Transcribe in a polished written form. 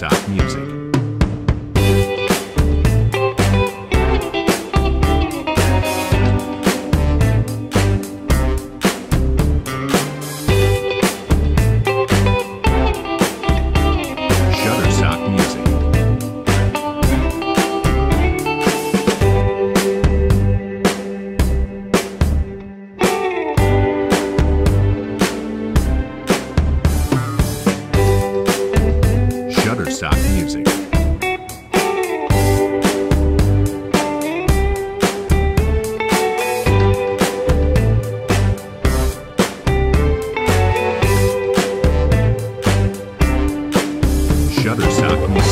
Soft Music. Soft Music. Shutterstock Music.